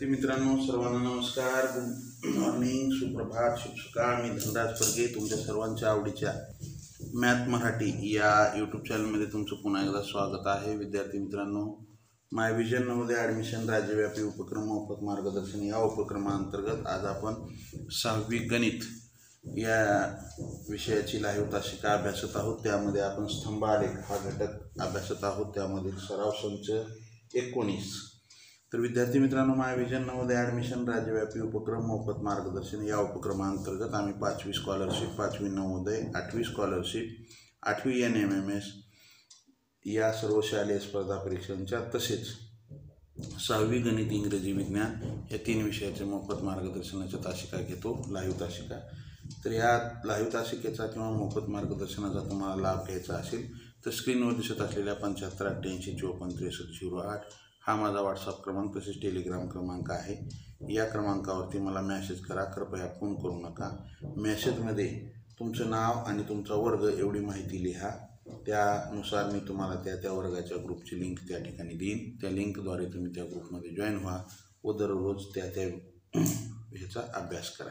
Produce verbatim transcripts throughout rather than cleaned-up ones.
विद्यार्थी मित्रांनो सर्वांना नमस्कार, गुड मॉर्निंग, सुप्रभात, शुभ सकाळ। मी धनराज फडके, तुमच्या सर्वांच्या आवडीच्या मॅथ मराठी या यूट्यूब चॅनलमध्ये तुमचं पुन्हा एकदा स्वागत आहे। विद्यार्थी मित्रांनो, माय विजन नवोदय ॲडमिशन राज्यव्यापी उपक्रम मोफत मार्गदर्शन या उपक्रमाअंतर्गत आज आपण सहावी गणित या विषयाची लाईव्ह तासिका अभ्यासत आहोत। त्यामध्ये आपण स्तंभ आलेख हा घटक अभ्यासत आहोत। त्यामधील सराव संच एकोणीस। तर विद्यार्थी मित्रांनो, माय विजन नवोदय ॲडमिशन राज्यव्यापी उपक्रम मोफत मार्गदर्शन या उपक्रमाअंतर्गत आम्ही पाचवी स्कॉलरशिप, पाचवी नवोदय, आठवी स्कॉलरशिप, आठवी एन एम एम एस या सर्व शालेय स्पर्धा परीक्षांच्या तसेच सहावी गणित, इंग्रजी, विज्ञान या तीन विषयाचे मोफत मार्गदर्शनाच्या तासिका घेतो, लाईव्ह तासिका। तर या लाईव्ह तासिकेचा किंवा मोफत मार्गदर्शनाचा तुम्हाला लाभ घ्यायचा असेल तर स्क्रीनवर दिसत असलेल्या पंच्याहत्तर अठ्ठ्याऐंशी चौपन्न त्रेसष्ट झिरो आठ हा माझा व्हॉट्सअप क्रमांक तसेच टेलिग्राम क्रमांक आहे। या क्रमांकावरती मला मॅसेज करा, कृपया फोन करू नका। मॅसेजमध्ये तुमचं नाव आणि तुमचा वर्ग एवढी माहिती लिहा, त्यानुसार मी तुम्हाला त्या त्या वर्गाच्या ग्रुपची लिंक त्या ठिकाणी देईन। त्या लिंकद्वारे तुम्ही त्या ग्रुपमध्ये जॉईन व्हा व दररोज त्या त्या ह्याचा अभ्यास करा।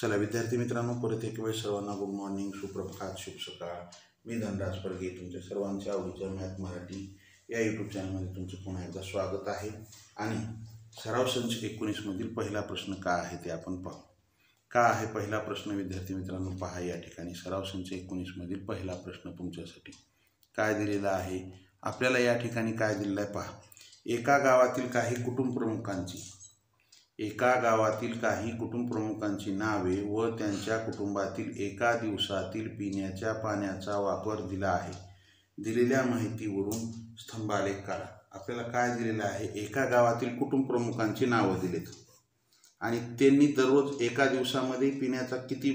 चला विद्यार्थी मित्रांनो, परत एक वेळ सर्वांना गुड मॉर्निंग, सुप्रभात, शुभ सकाळ। मी धनराज फडके, तुमच्या सर्वांच्या आवडीच्या मॅथ मराठी या यूट्यूब चॅनलमध्ये तुमचं पुन्हा एकदा स्वागत आहे। आणि सराव संच एकोणीसमधील पहिला प्रश्न का आहे ते आपण पाहू। का आहे पहिला प्रश्न विद्यार्थी मित्रांनो, पहा या ठिकाणी सराव संच एकोणीसमधील पहिला प्रश्न तुमच्यासाठी काय दिलेला आहे। आपल्याला या ठिकाणी काय दिलेलं आहे पहा। एका गावातील काही कुटुंब प्रमुखांची एका गावातील काही कुटुंब प्रमुखांची नावे व त्यांच्या कुटुंबातील एका दिवसातील पिण्याच्या पाण्याचा वापर दिला आहे। दिलेल्या माहितीवरून स्तंभालेख काढा। आपल्याला काय दिलेलं आहे, एका गावातील कुटुंब प्रमुखांची नावं दिलीत आणि त्यांनी दररोज एका दिवसामध्ये पिण्याचा किती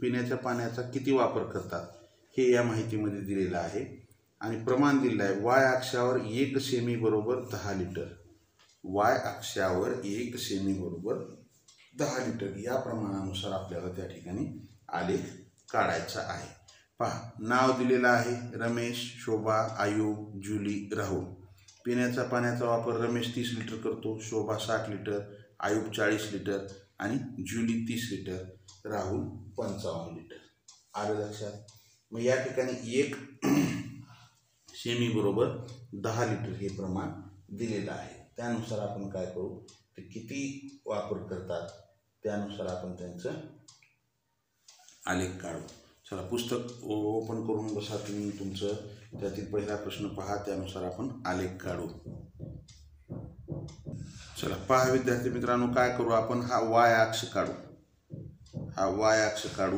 पिण्याच्या पाण्याचा किती वापर करतात हे या माहितीमध्ये दिलेलं आहे। आणि प्रमाण दिलेलं आहे, वाय अक्षावर एक सेमी बरोबर दहा लिटर, वाय अक्षावर एक सेमी बरोबर दहा लिटर या प्रमाणानुसार आपल्याला त्या ठिकाणी आलेख काढायचा आहे। पहा, नाव दिलेलं आहे रमेश, शोभा, आयुब, जुली, राहुल। पिण्याच्या पाण्याचा वापर रमेश तीस लिटर करतो, शोभा साठ लिटर, आयुब चाळीस लिटर आणि जुली तीस लिटर, राहुल पंचावन्न लिटर। आलं लक्षात। मग या ठिकाणी एक सेमी बरोबर दहा लिटर हे प्रमाण दिलेलं आहे। त्यानुसार आपण काय करू, ते किती वापर करतात त्यानुसार आपण त्यांचं आलेख काढू। चला पुस्तक ओपन करून बसा तुम्ही, तुमचं त्यातील पहिला प्रश्न पहा, त्यानुसार आपण आलेख काढू। चला पहा विद्यार्थी मित्रांनो, काय करू आपण, हा वाय अक्ष काढू, हा वाय अक्ष काढू।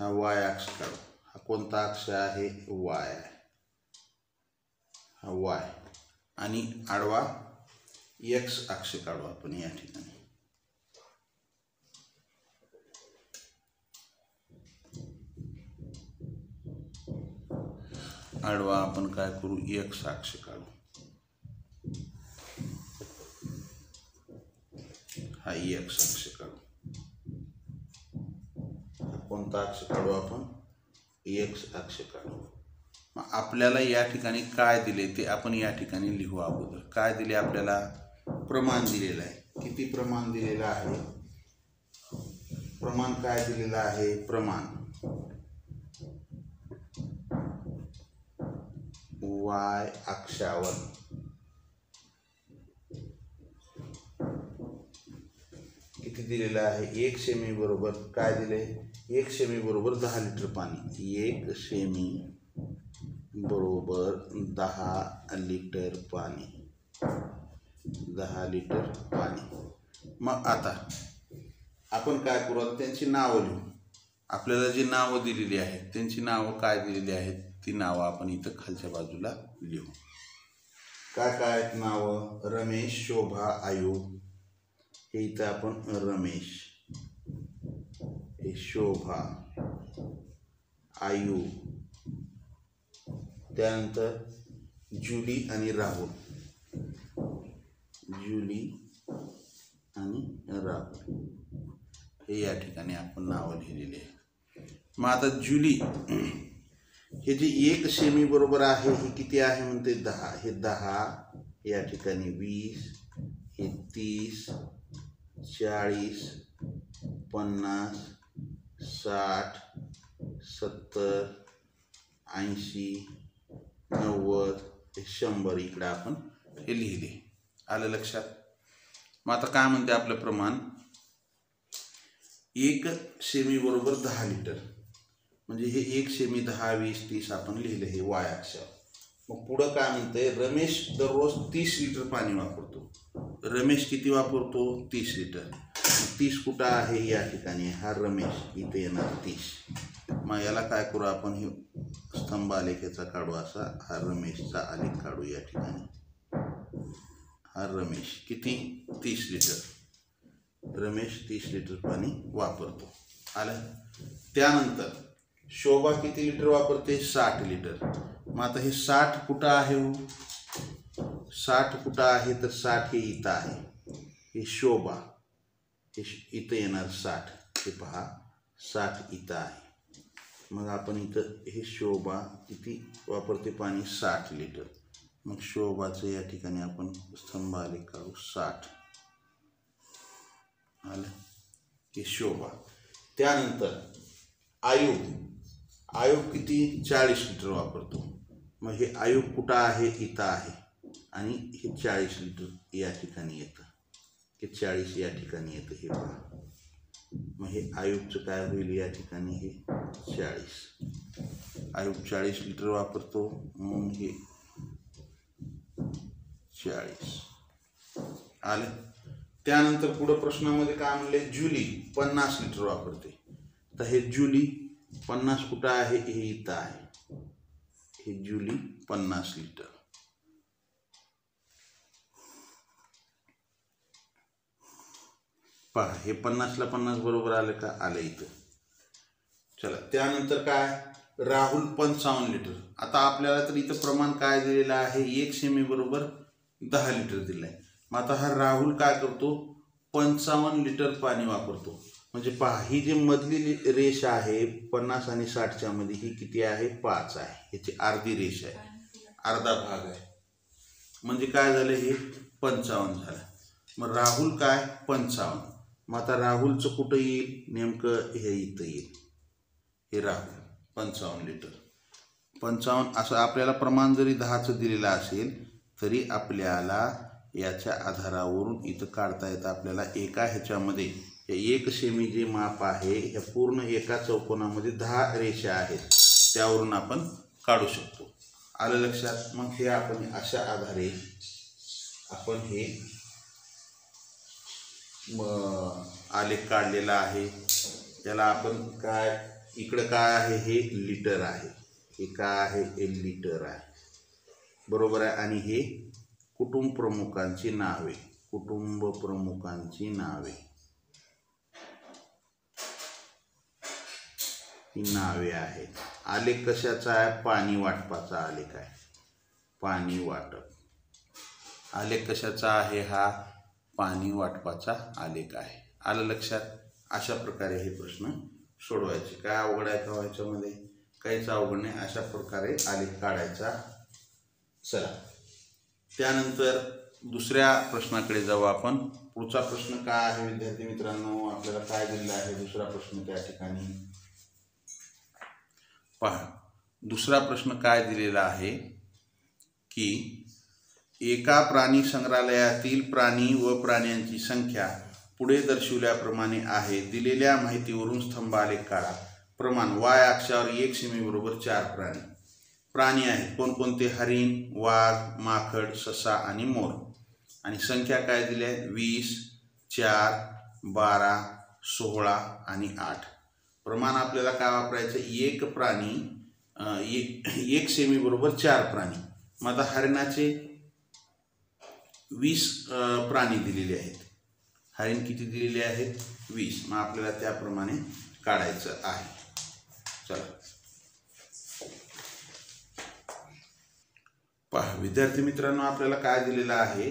हा वाय अक्ष काढू। हा कोणता अक्ष आहे, वाय वाय। आणि आडवा एक्स अक्ष काढू आपण या ठिकाणी। आडवा आपण काय करू, एक्स अक्ष काढू। हा एक्स अक्ष काढू। कोणता अक्ष काढू आपण, एक्स अक्ष काढू। आपल्याला या ठिकाणी काय दिले ते आपण या ठिकाणी लिहू। अगोदर काय दिले आपल्याला, प्रमाण दिलेलं आहे। किती प्रमाण दिलेलं आहे, प्रमाण काय दिलेलं आहे, प्रमाण वाय अक्षावर किती दिलेलं आहे, एक सेमी बरोबर काय दिले, एक सेमी बरोबर दहा लिटर पाणी, एक सेमी बरोबर दहा लिटर पाणी, दहा लिटर पाणी। मग आता आपण काय करू, त्यांची नावं लिहू। आपल्याला जी नावं दिलेली आहेत त्यांची नावं काय दिलेली आहेत ती नावं आपण इथं खालच्या बाजूला लिहू। काय काय आहेत नावं, रमेश, शोभा, आयुब। हे इथं आपण रमेश, हे शोभा, आयुब, त्यानंतर जुली आणि राहुल, जुली आणि राहुल हे हे या ठिकाणी आपण नावं लिहिलेली आहे। मग आता जुली हे जे एक सेमी बरोबर आहे हे किती आहे म्हणते दहा, हे दहा या ठिकाणी वीस, हे तीस, चाळीस, पन्नास, साठ, सत्तर, ऐंशी, नव्वद, शंभर इकडे आपण हे लिहिले। आलं लक्षात? मग आता काय म्हणते आपलं प्रमाण एक सेमी बरोबर दहा लिटर म्हणजे हे एक सेमी दहा वीस तीस आपण लिहिले हे वाय अक्षर। मग पुढे काय म्हणते रमेश दररोज तीस लिटर पाणी वापरतो। रमेश किती वापरतो? तीस लिटर। तीस कुठं आहे? या ठिकाणी। हा रमेश इथे येणार तीस। मग याला काय करू आपण हे स्तंभ आलेखाचा काढू असा हा रमेशचा आलेख काढू या ठिकाणी। हा रमेश किती? तीस लिटर। रमेश तीस लिटर पाणी वापरतो। आलं? त्यानंतर शोभा किती लिटर वापरते? साठ लिटर। मग आता हे साठ कुठं आहे हो? साठ कुठं आहे तर साठ हे इथं आहे। हे शोभा इथं येणार साठ, हे पहा साठ इथं आहे। मग आपण इथं हे शोभा किती वापरते पाणी? साठ लिटर। मग शोभाचं या ठिकाणी आपण स्तंभ आलेख काढू साठ। आलं? हे शोभा। त्यानंतर आयुब, आयुब किती? चाळीस लिटर वापरतो। मग हे आयुब कुठं आहे? इथं आहे आणि हे चाळीस लिटर या ठिकाणी येतं। हे चाळीस या ठिकाणी येतं हे पहा। मग हे आयुबचं काय होईल या ठिकाणी? हे चाळीस। आयुब चाळीस लिटर वापरतो मग हे चाळीस। आलं? त्यानंतर पुढं प्रश्नामध्ये काय म्हणले जुली पन्नास लिटर वापरते। तर हे जुली पन्नास कुठं आहे? हे इथं आहे। हे जुली पन्नास लिटर। पहा हे पन्नासला पन्नास बरोबर आलं का? आलं इथं। चला त्यानंतर काय राहुल पंचावन्न लिटर। आता आपल्याला तर इथं प्रमाण काय दिलेलं आहे? एक सेमी बरोबर दहा लिटर दिलं आहे। मग आता हा राहुल काय करतो? पंचावन्न लिटर पाणी वापरतो। म्हणजे पहा ही जी मधली रेष आहे पन्नास आणि साठच्या मध्ये ही किती आहे? पाच आहे। ह्याची अर्धी रेष आहे, अर्धा भाग आहे। म्हणजे काय झालं? हे पंचावन्न झालं। मग राहुल काय? पंचावन्न। मग आता राहुलचं कुठं येईल नेमकं? हे इथं येईल। हे राहुल पंचावन्न लिटर। पंचावन्न असं आपल्याला प्रमाण जरी दहाचं दिलेलं असेल तरी आपल्याला याच्या आधारावरून इथं काढता येतं। आपल्याला एका ह्याच्यामध्ये एक सेमी जे माप आहे ह्या पूर्ण एका चौकोनामध्ये दहा रेषा आहेत त्यावरून आपण काढू शकतो। आलं लक्षात? मग हे आपण अशा आधारे आपण हे आलेख काढलेला आहे। त्याला आपण काय इकडे काय आहे? हे लिटर आहे। हे काय आहे? हे लिटर आहे, बरोबर आहे। आणि हे कुटुंब प्रमुखांची नावे, कुटुंब प्रमुखांची नावे, ही नावे आहेत। आलेख कशाचा आहे? पाणी वाटपाचा आलेख आहे। पाणी वाटप आलेख कशाचा आहे? हा पाणी वाटपाचा आलेख आहे। आलं लक्षात? अशा प्रकारे हे प्रश्न सोडवायचे। काय अवघड आहे का? याच्यामध्ये काहीच अवघड नाही। अशा प्रकारे आलेख काढायचा। चला त्यानंतर दुसऱ्या प्रश्नाकडे जाऊ आपण। पुढचा प्रश्न काय आहे विद्यार्थी मित्रांनो? आपल्याला काय दिलेला आहे दुसरा प्रश्न त्या ठिकाणी? पहा दुसरा प्रश्न काय दिलेला आहे की एका प्राणी संग्रहालयातील प्राणी व प्राण्यांची संख्या पुढे दर्शविल्याप्रमाणे आहे। दिलेल्या माहितीवरून स्तंभ आलेख काढा। प्रमाण वाय अक्षावर एक सेमी बरोबर चार प्राणी प्राणी आहेत। कोणकोणते? हरिण, वाघ, माकड, ससा आणि मोर। आणि संख्या काय दिली आहे? वीस, चार, बारा, सोळा आणि आठ। प्रमाण आपल्याला काय वापरायचं? एक प्राणी एक, एक सेमी बरोबर चार प्राणी। मग आता हरिणाचे वीस प्राणी दिलेले आहेत। हरिण किती दिलेले आहेत? वीस। मग आपल्याला त्याप्रमाणे काढायचं आहे। चला पहा विद्यार्थी मित्रांनो आपल्याला काय दिलेलं आहे?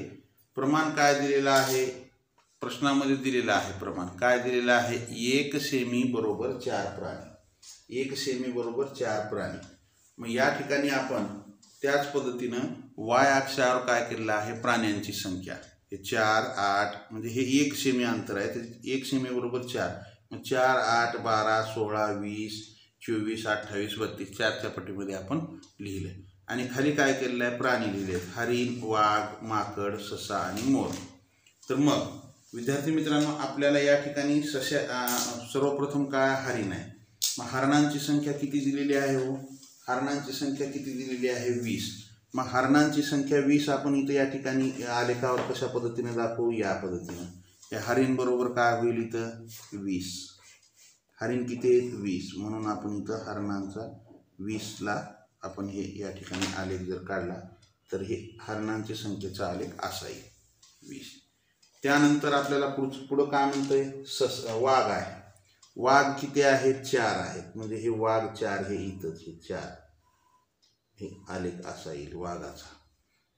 प्रमाण काय दिलेलं आहे? प्रश्नामध्ये दिलेला आहे प्रमाण काय दिलेला आहे एक सेमी बरोबर चार प्राणी एक सेमी बरोबर चार प्राणी मग या ठिकाणी आपण त्याच पद्धतीने y अक्षावर काय केलेला आहे प्राण्यांची संख्या हे चार आठ म्हणजे हे एक सेमी अंतर आहे ते एक सेमी बरोबर चार मग चार आठ बारा सोळा वीस चोवीस अठ्ठावीस बत्तीस चार च्या पटीमध्ये आपण लिहिले आणि खाली काय केलेला आहे प्राणी लिहिले हरिण वाघ माकड ससा आणि मोर तर मग विद्यार्थी मित्रांनो आपल्याला या ठिकाणी ससा सर्वप्रथम काय हरिण आहे मग हरणांची संख्या किती दिलेली आहे हो हरणांची संख्या किती दिलेली आहे वीस मग हरणांची संख्या वीस आपण इथे या ठिकाणी आलेखावर कशा पद्धतीने दाखवू या पद्धतीने या हरिण बरोबर काय होईल इथे वीस हरिण किती आहे वीस म्हणून आपण इथे हरणांचा वीस ला आपण हे या ठिकाणी आलेख जर काढला तर हे हरणांची संख्येचा आलेख असा येईल वीस त्यानंतर आपल्याला पुढे पुढे काय म्हणतोय सस वाघ आहे वाघ किती आहे चार आहेत म्हणजे हे वाघ चार हे इथंच हे चार हे आलेख असा येईल वाघाचा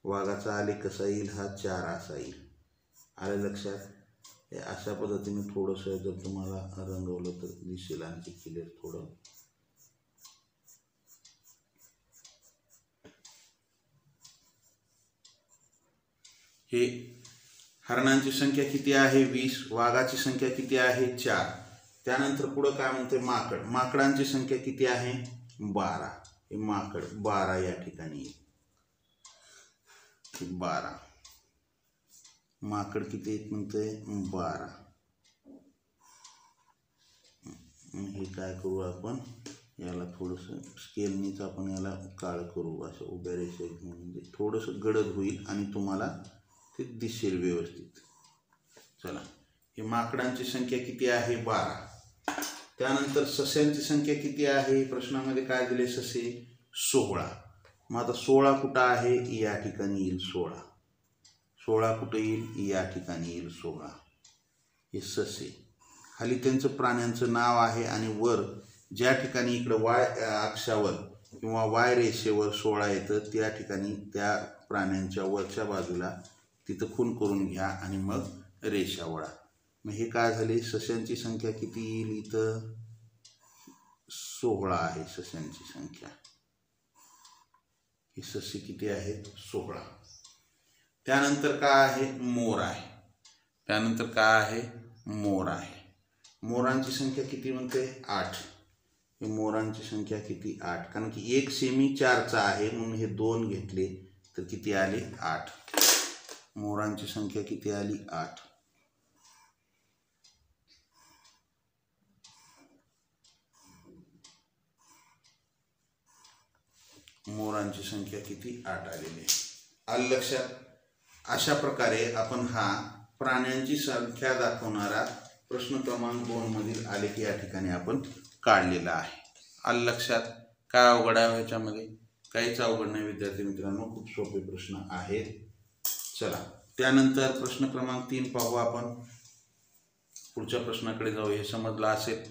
वाघाचा आलेख कसा येईल हा चार असा येईल आले लक्षात हे अशा पद्धतीने थोडंसं जर तुम्हाला रंगवलं तर दिसेल आणखी क्लिअर थोडं हे हरणांची संख्या किती आहे वीस वाघाची संख्या किती आहे चार त्यानंतर पुढे काय म्हणते माकड माकडांची संख्या किती आहे बारा हे माकड बारा या ठिकाणी बारा माकड किती आहेत म्हणते बारा हे काय करू आपण याला थोडंसं स्केलनीच आपण याला काळ करू असं उभ्या रेषे म्हणजे थोडंसं गडद होईल आणि तुम्हाला ते दिसेल व्यवस्थित चला हे माकडांची संख्या किती आहे बारा त्यानंतर सस्यांची संख्या किती आहे प्रश्नामध्ये काय दिले ससे सोळा मग आता सोळा कुठे आहे या ठिकाणी येईल सोळा सोळा कुठे येईल या ठिकाणी येईल सोळा हे ससे खाली त्यांचं प्राण्यांचं नाव आहे आणि वर ज्या ठिकाणी इकडे वाय अक्षावर किंवा वाय रेषेवर सोळा येतं त्या ठिकाणी त्या प्राण्यांच्या वरच्या बाजूला तिथं खूण करून घ्या आणि मग रेषा वळा मग हे काय झाले सस्यांची संख्या किती येईल इथं सोळा आहे सस्यांची संख्या हे ससे किती आहेत सोळा त्यानंतर काय आहे मोर आहे त्यानंतर काय आहे मोर आहे मोरांची संख्या किती म्हणते आठ हे मोरांची संख्या किती आठ कारण की एक सेमी चारचा आहे म्हणून हे दोन घेतले तर किती आले आठ मोरांची संख्या किती आली आठ मोरांची संख्या किती आठ आलेली आहे आलं लक्षात अशा प्रकारे आपण हा प्राण्यांची संख्या दाखवणारा प्रश्न क्रमांक दोन मधील आलेख या ठिकाणी आपण काढलेला आहे आलं लक्षात काय अवघड आहे याच्यामध्ये काहीच अवघड नाही विद्यार्थी मित्रांनो खूप सोपे प्रश्न आहेत चला त्यानंतर प्रश्न क्रमांक तीन पाहू आपण पुढच्या प्रश्नाकडे जाऊ हे समजलं असेल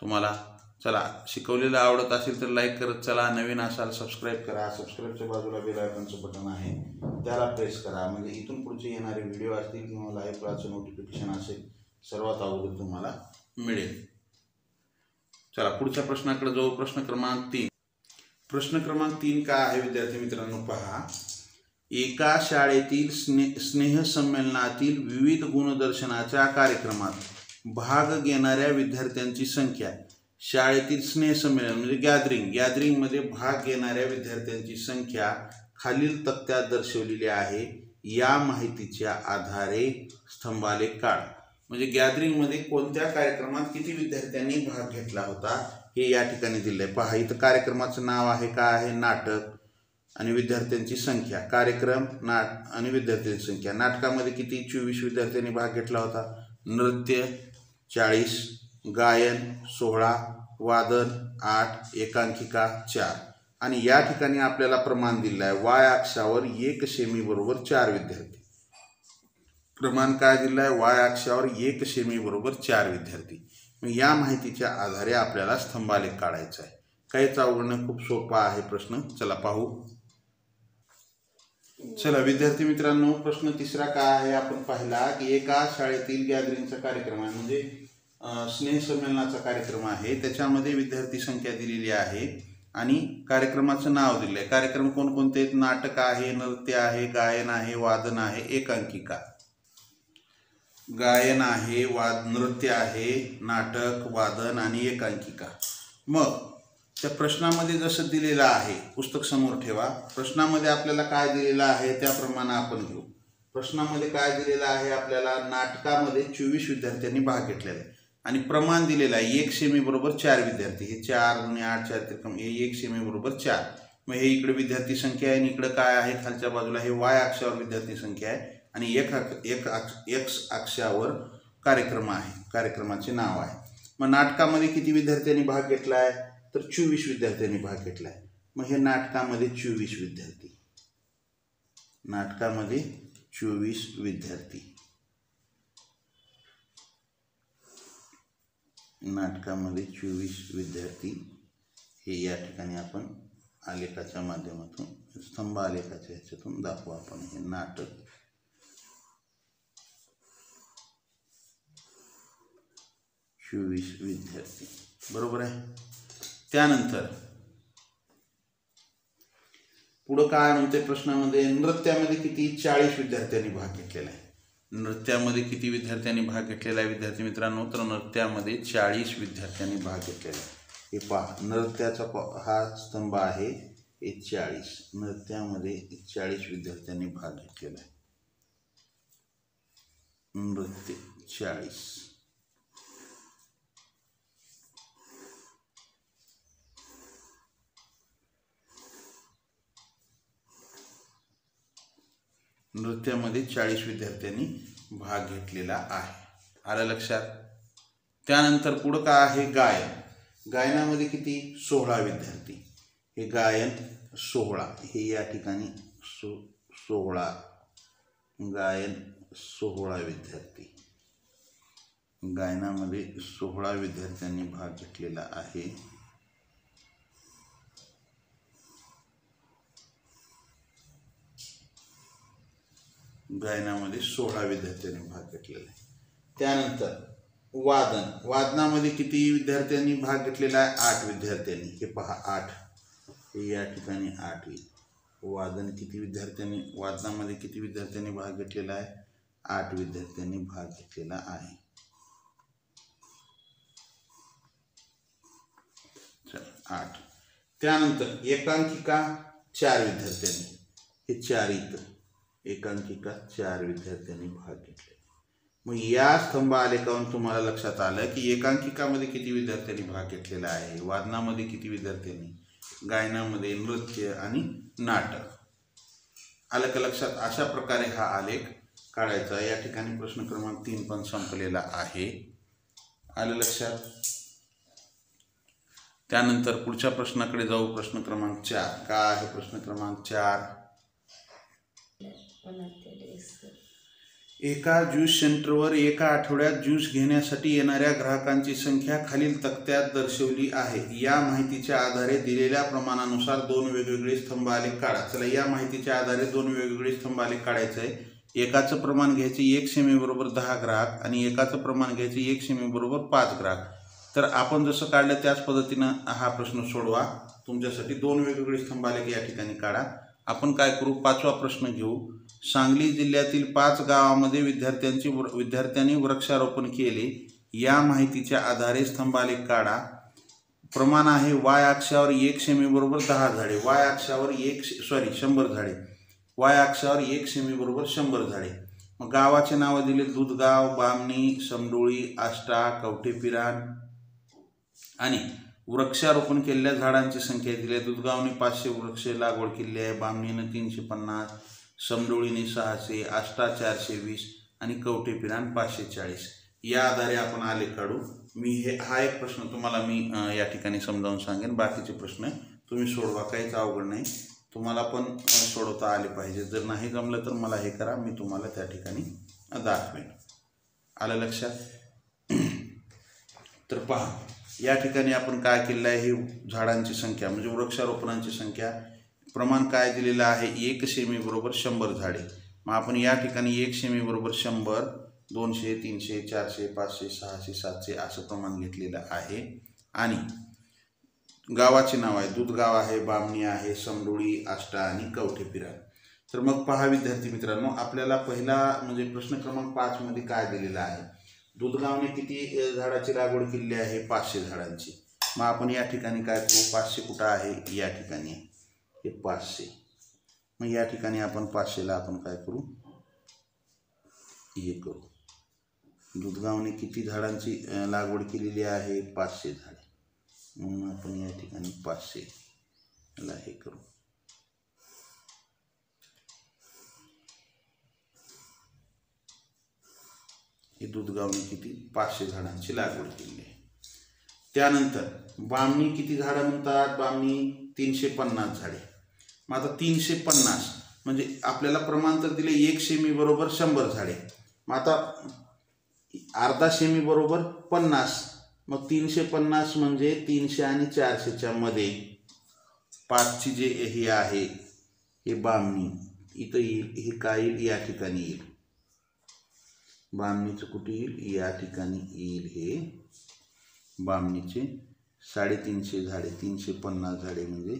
तुम्हाला चला शिकवलेलं आवडत असेल तर लाईक करत चला नवीन असाल सबस्क्राईब करा सबस्क्राईबच्या बाजूला बेल आयकॉनचं बटन आहे त्याला प्रेस करा म्हणजे इथून पुढचे येणारे व्हिडिओ असतील किंवा लाईव्ह क्लासचं नोटिफिकेशन असेल सर्वात अगोदर तुम्हाला मिळेल चला पुढच्या प्रश्नाकडे जाऊ प्रश्न क्रमांक तीन प्रश्न क्रमांक तीन काय आहे विद्यार्थी मित्रांनो पहा एका शाळेतील स्नेह स्नेहसंमेलनातील विविध गुणदर्शनाच्या कार्यक्रमात भाग घेणाऱ्या विद्यार्थ्यांची संख्या शाळेतील स्नेहसंमेलन म्हणजे गॅदरिंग गॅदरिंगमध्ये भाग घेणाऱ्या विद्यार्थ्यांची संख्या खालील तक्त्यात दर्शवलेली आहे या माहितीच्या आधारे स्तंभालेख काढा म्हणजे गॅदरिंग मध्ये कोणत्या कार्यक्रमात किती विद्यार्थ्यांनी भाग घेतला होता हे या ठिकाणी दिले पहा इथं कार्यक्रमाचं नाव आहे काय आहे नाटक आणि विद्यार्थ्यांची संख्या कार्यक्रम नाट आणि विद्यार्थ्यांची संख्या नाटकामध्ये किती चोवीस विद्यार्थ्यांनी भाग घेतला होता नृत्य चाळीस गायन सोळा वादन आठ एकांकिका चार आणि या ठिकाणी आपल्याला प्रमाण दिलं आहे वाय अक्षावर एक सेमी बरोबर चार विद्यार्थी प्रमाण काय दिलं आहे वाय अक्षावर एक सेमी बरोबर चार विद्यार्थी मग या माहितीच्या आधारे आपल्याला स्तंभालेख काढायचा आहे काहीच अवघड खूप सोपा आहे प्रश्न चला पाहू चला विद्यार्थी मित्रांनो, प्रश्न तिसरा काय आहे आपण पाहिला की एका शाळेतील गॅदरिंगचा कार्यक्रम आहे, म्हणजे स्नेह संमेलनाचा कार्यक्रम आहे। त्याच्यामध्ये विद्यार्थी संख्या दिलेली आहे आणि कार्यक्रमाचं नाव दिले आहे। कार्यक्रम कोणकोणते आहेत? नाटक आहे, नृत्य आहे, गायन आहे, वादन आहे, एकांकिका। गायन आहे, वाद नृत्य आहे, नाटक, वादन आणि एकांकिका। मग त्या प्रश्नामध्ये जसं दिलेलं आहे, पुस्तक समोर ठेवा, प्रश्नामध्ये आपल्याला काय दिलेलं आहे त्याप्रमाणे आपण घेऊ। प्रश्नामध्ये काय दिलेलं आहे आपल्याला? नाटकामध्ये चोवीस विद्यार्थ्यांनी भाग घेतलेला आहे आणि प्रमाण दिलेला आहे एक सेमी बरोबर चार विद्यार्थी। हे चार गुणिले आठ चार त्रिकोण हे एक सेमी बरोबर चार। मग हे इकडे विद्यार्थी संख्या आहे आणि इकडे काय आहे खालच्या बाजूला? हे वाय अक्षावर विद्यार्थी संख्या आहे आणि एक एक एक्स अक्षावर कार्यक्रम आहे, कार्यक्रमाचे नाव आहे। मग नाटकामध्ये किती विद्यार्थ्यांनी भाग घेतला आहे? तर चोवीस विद्यार्थ्यांनी भाग घेतला आहे। मग हे नाटकामध्ये चोवीस विद्यार्थी, नाटकामध्ये चोवीस विद्यार्थी, नाटकामध्ये चोवीस विद्यार्थी। हे या ठिकाणी आपण आलेखाच्या माध्यमातून, स्तंभ आलेखाच्या ह्याच्यातून दाखवू आपण हे नाटक। चोवीस विद्यार्थी बरोबर आहे। त्यानंतर पुढे काय म्हणते प्रश्नामध्ये? नृत्यामध्ये किती? चाळीस विद्यार्थ्यांनी भाग घेतलेला आहे। नृत्यामध्ये किती विद्यार्थ्यांनी भाग घेतलेला आहे विद्यार्थी मित्रांनो? तर नृत्यामध्ये चाळीस विद्यार्थ्यांनी भाग घेतलेला आहे। हे पहा, नृत्याचा हा स्तंभ आहे, हे चाळीस, नृत्यामध्ये चाळीस विद्यार्थ्यांनी भाग घेतलेला आहे। नृत्य चाळीस, नृत्यामध्ये चाळीस विद्यार्थ्यांनी भाग घेतलेला आहे। आलं लक्षात? त्यानंतर पुढं काय आहे? गायन। गायनामध्ये किती? सोळा विद्यार्थी। हे गायन सोळा, हे या ठिकाणी सो सोळा गायन सोळा विद्यार्थी, गायनामध्ये सोळा विद्यार्थ्यांनी भाग घेतलेला आहे। गायनामध्ये सोळा विद्यार्थ्यांनी भाग घेतलेला आहे। त्यानंतर वादन। वादनामध्ये किती विद्यार्थ्यांनी भाग घेतलेला आहे? आठ विद्यार्थ्यांनी। हे पहा आठ, हे या ठिकाणी आठ येईल। वादन किती विद्यार्थ्यांनी, वादनामध्ये किती विद्यार्थ्यांनी भाग घेतलेला आहे? आठ विद्यार्थ्यांनी भाग घेतलेला आहे। चला आठ। त्यानंतर एकांकिका चार विद्यार्थ्यांनी। हे चार, इथं एकांकिका चार विद्यार्थ्यांनी भाग घेतले। मग या स्तंभ आलेखावरून तुम्हाला लक्षात आलं की एकांकिकामध्ये किती विद्यार्थ्यांनी भाग घेतलेला आहे, वादनामध्ये किती विद्यार्थ्यांनी, गायनामध्ये, नृत्य आणि नाटक। आलं का लक्षात? अशा प्रकारे हा आलेख काढायचा। या ठिकाणी प्रश्न क्रमांक तीन पण संपलेला आहे। आलं लक्षात? त्यानंतर पुढच्या प्रश्नाकडे जाऊ। प्रश्न क्रमांक चार का आहे? प्रश्न क्रमांक चार, एका ज्यूस सेंटरवर एका आठवड्यात ज्यूस घेण्यासाठी येणाऱ्या ग्राहकांची संख्या खालील तक्त्यात दर्शवली आहे। या माहितीच्या आधारे दिलेल्या प्रमाणानुसार दोन वेगवेगळे स्तंभ आलेख काढा। चला, या माहितीच्या आधारे दोन वेगवेगळे स्तंभ आलेख काढायचं आहे। एकाचं प्रमाण घ्यायचे एक सेमी बरोबर दहा ग्राहक आणि एकाचं प्रमाण घ्यायचे एक सेमी बरोबर पाच ग्राहक। तर आपण जसं काढलं त्याच पद्धतीनं हा प्रश्न सोडवा। तुमच्यासाठी दोन वेगवेगळे स्तंभ आलेख या ठिकाणी काढा। आपण काय करू? पाचवा प्रश्न घेऊ। सांगली जिल्ह्यातील पाच गावामध्ये विद्यार्थ्यांची विद्यार्थ्यांनी वृक्षारोपण केले। या माहितीच्या आधारे स्तंभालेख काढा। प्रमाण आहे वाय अक्षावर एक सेमी बरोबर दहा झाडे, वाय अक्षावर एक सॉरी शंभर झाडे, वाय अक्षावर एक सेमी बरोबर शंभर झाडे। मग गावाचे नावं दिले, दुधगाव, बामणी, समडोळी, आष्टा, कवठेपिराण आणि वृक्षारोपण केलेल्या झाडांची संख्या दिली आहे। दुधगावने पाचशे वृक्ष लागवड केली आहे, बामणीने तीनशे पन्नास, समडोळीने सहाशे, आष्टा चारशे वीस आणि कवठेपिराण पाचशे चाळीस। या आधारे आपण आलेख काढू। मी हे हा एक प्रश्न तुम्हाला मी या ठिकाणी समजावून सांगेन, बाकीचे प्रश्न तुम्ही सोडवा, काहीच अवघड नाही। तुम्हाला पण सोडवता आले पाहिजे। जर नाही जमलं तर मला हे करा, मी तुम्हाला त्या ठिकाणी दाखवेन। आलं लक्षात? तर पहा या ठिकाणी आपण काय केलं आहे, ही झाडांची संख्या म्हणजे वृक्षारोपणांची संख्या प्रमाण काय दिलेला आहे एक सेमी बरोबर शंभर झाडे। मग आपण या ठिकाणी एक सेमी बरोबर शंभर दोनशे तीनशे चारशे पाचशे सहाशे सातशे असं प्रमाण घेतलेलं आहे। आणि गावाचे नाव आहे दूधगाव आहे बामणी आहे समडोळी आष्टा आणि कवठेपिरान। तर मग पहा विद्यार्थी मित्रांनो आपल्याला पहिला म्हणजे प्रश्न क्रमांक पाच मध्ये काय दिलेला आहे दूधगावने किती झाडाची लागवड केली आहे पाचशे झाडांची। मग आपण या ठिकाणी काय करू पाचशे कुठे आहे या ठिकाणी हे पाचशे। मग या ठिकाणी आपण पाचशे ला आपण काय करू हे करू दूधगावने किती झाडांची लागवड केलेली आहे पाचशे झाडे। म्हणून आपण या ठिकाणी पाचशे ला हे करू हे दूधगावने किती पाचशे झाडांची लागवड केली आहे। त्यानंतर बामणी किती झाडं म्हणतात बामणी तीनशे पन्नास झाडे। मग आता तीनशे पन्नास म्हणजे आपल्याला प्रमाण तर दिले एक सेमी बरोबर शंभर झाडे। मग आता अर्धा सेमी बरोबर पन्नास मग तीनशे पन्नास म्हणजे तीनशे आणि चारशेच्या मध्ये पाचची जे हे आहे हे बामणी इथं येईल हे काय येईल या ठिकाणी येईल बामणीचं कुठे येईल या ठिकाणी येईल हे बामणीचे साडेतीनशे झाडे। तीनशे पन्नास झाडे म्हणजे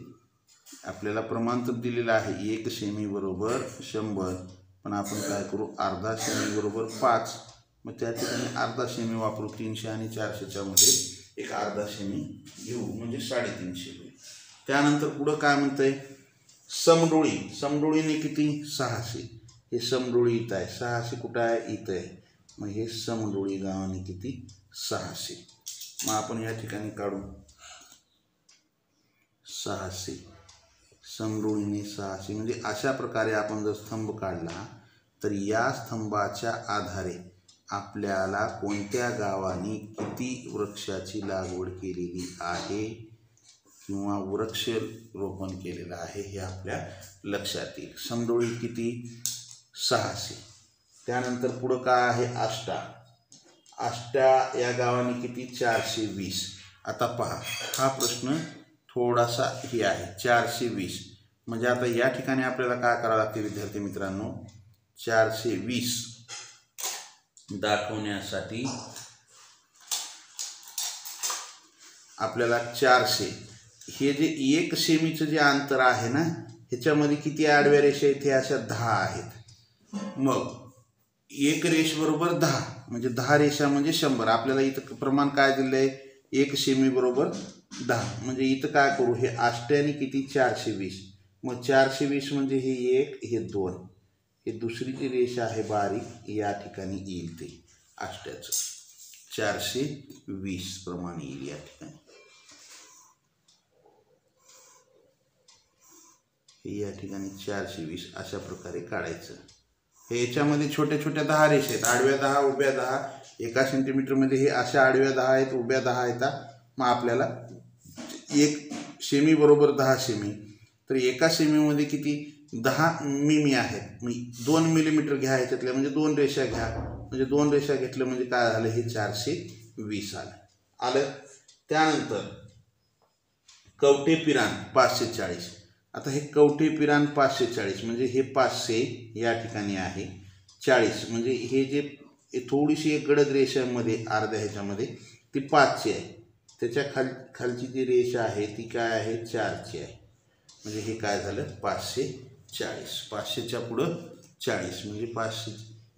आपल्याला प्रमाण तर दिलेलं आहे एक सेमी बरोबर शंभर पण आपण काय करू अर्धा सेमी बरोबर पाच मग त्या ठिकाणी अर्धा सेमी वापरू तीनशे आणि चारशेच्या मध्ये एक अर्धा सेमी घेऊ म्हणजे साडेतीनशे होईल। त्यानंतर पुढं काय म्हणतंय समडोळी समडोळीने किती सहाशे हे समडोळी इथं आहे सहाशे कुठं आहे इथं आहे। मग हे समडोळी गावाने किती सहाशे मग आपण या ठिकाणी काढू सहाशे समडोळीने सहाशे म्हणजे अशा प्रकारे आपण जर स्तंभ काढला तर या स्तंभाच्या आधारे आपल्याला कोणत्या गावाने किती वृक्षाची लागवड केलेली आहे किंवा वृक्ष रोपण केलेलं आहे हे आपल्या लक्षात येईल। समडोळी किती सहाशे। त्यानंतर पुढं काय आहे आष्टा आष्टा या गावाने किती चारशे वीस। आता पहा हा प्रश्न थोडासा हे आहे चारशे वीस म्हणजे आता या ठिकाणी आपल्याला काय करावं लागते विद्यार्थी मित्रांनो चारशे वीस दाखवण्यासाठी आपल्याला चारशे हे जे एक सेमीचं जे अंतर आहे ना ह्याच्यामध्ये किती आडव्या रेषा इथे अशा दहा आहेत। मग एक रेष बरोबर दहा म्हणजे दहा रेषा म्हणजे शंभर। आपल्याला इथं प्रमाण काय दिलं आहे एक सेमी बरोबर दहा म्हणजे इथं काय करू हे आष्ट्याने किती चारशे वीस मग चारशे वीस म्हणजे हे एक हे दोन हे दुसरी जी रेषा आहे बारीक या ठिकाणी येईल ते आष्ट्याचं चारशे वीस प्रमाण येईल या ठिकाणी हे या ठिकाणी चारशे वीस अशा प्रकारे काढायचं। याच्यामध्ये छोट्या छोट्या दहा रेषा आहेत आडव्या दहा उभ्या दहा एका सेंटीमीटरमध्ये हे अशा आडव्या दहा आहेत उभ्या दहा आहेत। मग आपल्याला एक सेमी बरोबर दहा सेमी तर एका सेमीमध्ये किती दहा मिमी आहेत मी दोन मिलीमीटर घ्या ह्याच्यातल्या म्हणजे दोन रेषा घ्या म्हणजे दोन रेषा घेतलं म्हणजे काय झालं हे चारशे वीस आलं आलं। त्यानंतर कवठेपिरान पाचशे चाळीस। आता हे कवठेपिरान पाचशे चाळीस म्हणजे हे पाचशे या ठिकाणी आहे चाळीस म्हणजे हे जे थोडीशी एक गडद रेषामध्ये अर्ध्या ह्याच्यामध्ये ती पाचशे आहे त्याच्या खाल खालची जी रेषा आहे ती काय आहे चारशे आहे म्हणजे हे काय झालं पाचशे चाळीस पाचशेच्या पुढं चाळीस म्हणजे पाचशे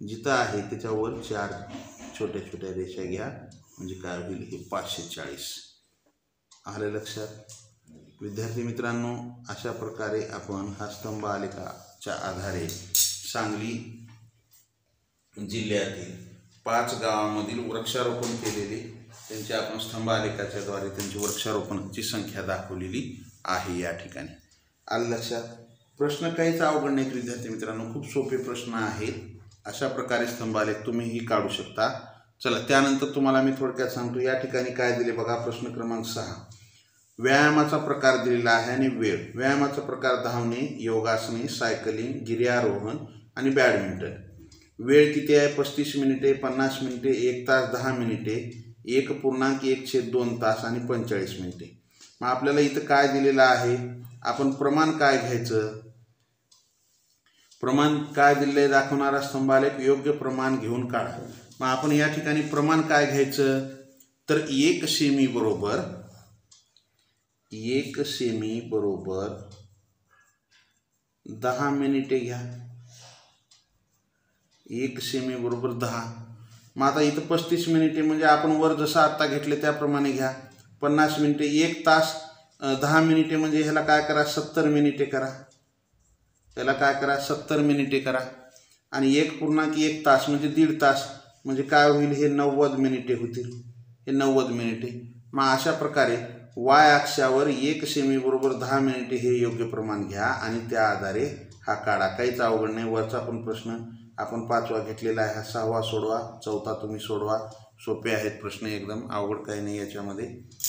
जिथं आहे त्याच्यावर चार छोट्या छोट्या रेषा घ्या म्हणजे काय होईल हे पाचशे चाळीस आलं लक्षात। विद्यार्थी मित्रांनो अशा प्रकारे आपण हा स्तंभ आलेखाच्या आधारे सांगली जिल्ह्यातील पाच गावांमधील वृक्षारोपण केलेले त्यांचे आपण स्तंभ आलेखाच्या द्वारे त्यांची वृक्षारोपणाची संख्या दाखवलेली आहे या ठिकाणी आलं लक्षात। प्रश्न काहीच अवघड नाहीत विद्यार्थी मित्रांनो खूप सोपे प्रश्न आहेत अशा प्रकारे स्तंभ आलेख तुम्हीही काढू शकता। चला त्यानंतर तुम्हाला मी थोडक्यात सांगतो या ठिकाणी काय दिले बघा प्रश्न क्रमांक सहा व्यायामाचा प्रकार दिलेला आहे आणि वेळ। व्यायामाचा प्रकार धावणे योगासने सायकलिंग गिर्यारोहण आणि बॅडमिंटन। वेळ किती आहे पस्तीस मिनिटे पन्नास मिनिटे एक तास दहा मिनिटे एक पूर्णांक एकशे दोन तास आणि पंचेचाळीस मिनिटे। मग आपल्याला इथं काय दिलेलं आहे, आपण प्रमाण काय घ्यायचं, प्रमाण काय दिले दाखवणारा स्तंभालेख योग्य प्रमाण घेऊन काढा। मग आपण या ठिकाणी प्रमाण काय घ्यायचं तर एक सेमी बरोबर एक सेमी बरोबर दहा मिनिटे घ्या, एक सेमी बरोबर दहा। मग आता इथं पस्तीस मिनिटे म्हणजे आपण वर जसं आत्ता घेतले त्याप्रमाणे घ्या, पन्नास मिनिटे, एक तास दहा मिनिटे म्हणजे ह्याला काय करा सत्तर मिनिटे करा, त्याला काय करा सत्तर मिनिटे करा, आणि एक पूर्णांक एक तास म्हणजे दीड तास म्हणजे काय होईल हे नव्वद मिनिटे होतील, हे नव्वद मिनिटे। मग अशा प्रकारे वाय अक्षावर एक सेमी बरोबर दहा मिनिटे हे योग्य प्रमाण घ्या आणि त्या आधारे हा काढा, काहीच अवघड नाही। वरचा पण प्रश्न आपण पाचवा घेतलेला आहे, हा सहावा सोडवा, चौथा तुम्ही सोडवा, सोपे आहेत प्रश्न, एकदम अवघड काही नाही याच्यामध्ये।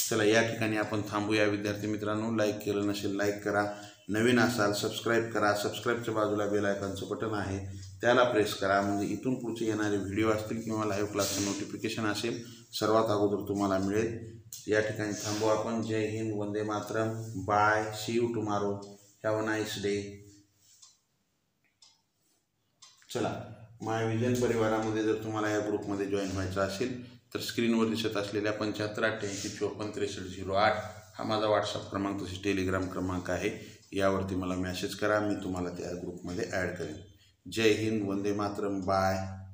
चला या ठिकाणी आपण थांबूया विद्यार्थी मित्रांनो, लाईक केलं नसेल लाईक करा, नवीन असाल सबस्क्राईब करा, सबस्क्राईबच्या बाजूला बेल आयकॉनचं बटन आहे त्याला प्रेस करा, म्हणजे इथून पुढचे येणारे व्हिडिओ असतील किंवा लाईव्ह क्लासचं नोटिफिकेशन असेल सर्वात अगोदर तुम्हाला मिळेल। या ठिकाणी थांबू आपण। जय हिंद, वंदे मातरम, bye, see you tomorrow, have a nice day. चला माय विजन परिवारामध्ये जर तुम्हाला या ग्रुपमध्ये जॉईन व्हायचं असेल तर स्क्रीनवर दिसत असलेल्या पंच्याहत्तर अठ्ठ्याऐंशी चौपन्न त्रेसष्ट झिरो आठ हा माझा व्हॉट्सअप क्रमांक तसेच टेलिग्राम क्रमांक आहे, यावरती मला मेसेज करा, मी तुम्हाला त्या ग्रुपमध्ये ॲड करेन। जय हिंद, वंदे मातरम, बाय।